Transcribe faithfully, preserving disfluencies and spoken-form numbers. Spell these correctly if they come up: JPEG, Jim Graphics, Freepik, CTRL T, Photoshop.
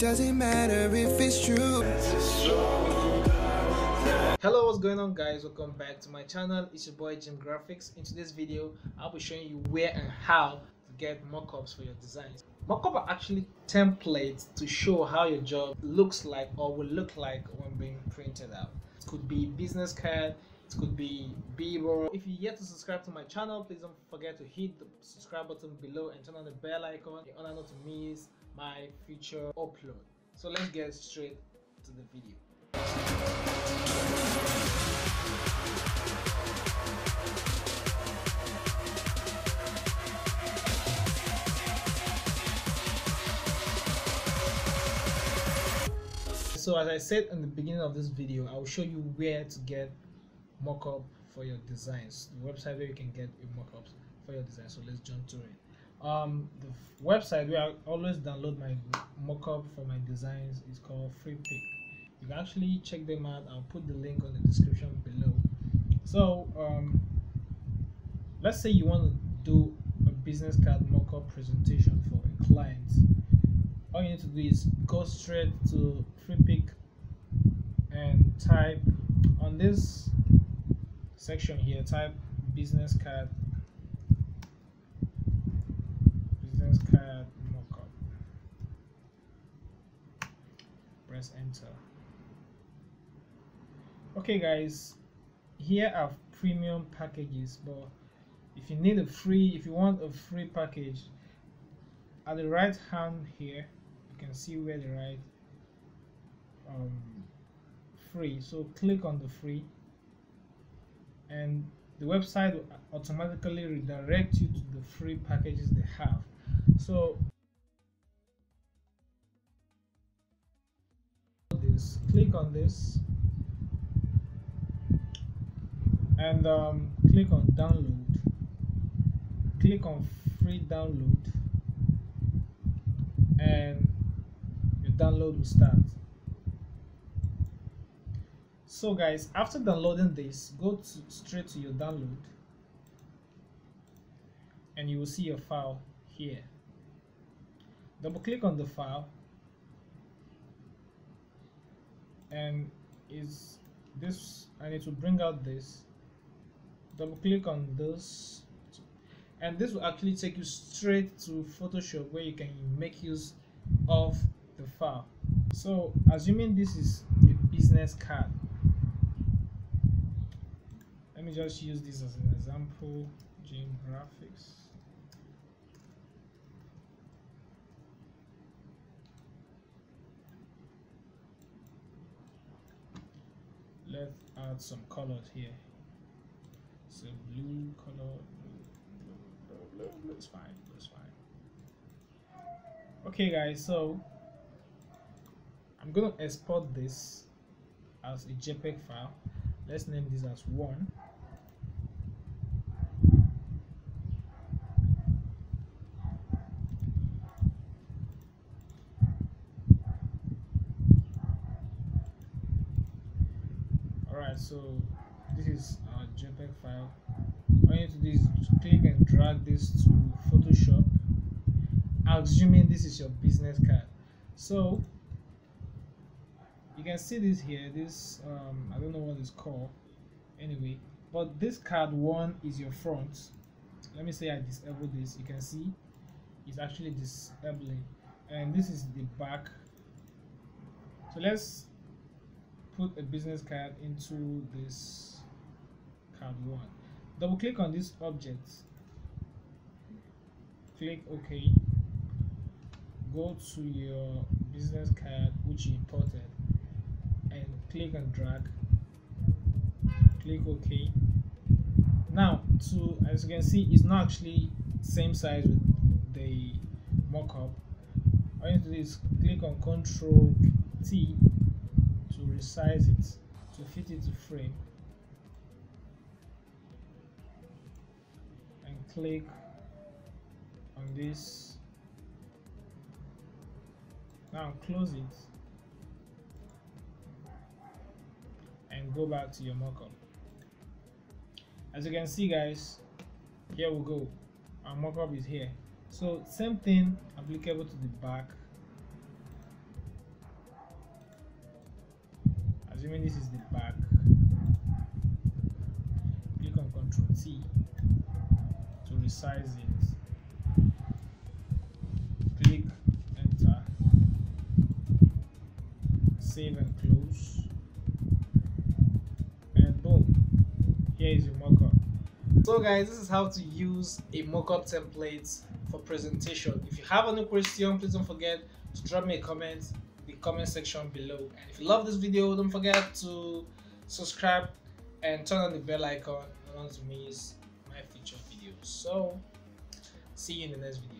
doesn't matter if it's true. Hello, what's going on guys? Welcome back to my channel. It's your boy Jim Graphics. In today's video, I'll be showing you where and how to get mock-ups for your designs. Mock-ups are actually templates to show how your job looks like or will look like when being printed out. It could be business card, it could be B-roll. If you're yet to subscribe to my channel, please don't forget to hit the subscribe button below and turn on the bell icon in order not to miss my future upload. So let's get straight to the video. So as I said in the beginning of this video, I will show you where to get mock-up for your designs, the website where you can get your mock-ups for your design. So let's jump to it. Um the website where I always download my mock-up for my designs is called Freepik. You can actually check them out. I'll put the link on the description below. So um let's say you want to do a business card mock-up presentation for a client. All you need to do is go straight to Freepik and type on this section here, type business card business card mock-up, press enter. Okay guys, here are premium packages, but if you need a free if you want a free package, at the right hand here you can see where the right um, free, so click on the free and the website will automatically redirect you to the free packages they have. So this, click on this and um, click on download, click on free download and your download will start. So guys, after downloading this, go to, straight to your download and you will see your file here. Double click on the file and is this and it will bring out this. Double click on this and this will actually take you straight to Photoshop where you can make use of the file. So assuming this is a business card, let me just use this as an example, Jim Graphics. Let's add some colors here. So blue color, blue, blue, blue, blue, it's fine, it's fine. Okay guys, so I'm gonna export this as a JPEG file. Let's name this as one. So this is our JPEG file. All you need to do is click and drag this to Photoshop, assuming this is your business card. So you can see this here, this um, I don't know what it's called anyway, but this card one is your front. Let me say I disable this. You can see it's actually disabling, and this is the back. So let's put a business card into this card one. Double click on this object, click OK, go to your business card which you imported and click and drag, click OK. Now to, as you can see, it's not actually same size with the mock-up. All you need to do is click on control T to resize it, to fit it to frame, and click on this. Now close it and go back to your mock-up. As you can see guys, here we go, our mock-up is here. So same thing applicable to the back assuming this is the back, click on control T to resize it, click enter, save and close, and boom, here is your mockup. So guys, this is how to use a mockup template for presentation. If you have any question, please don't forget to drop me a comment in the comment section below. And if you love this video, don't forget to subscribe and turn on the bell icon in order to miss my future videos. So see you in the next video.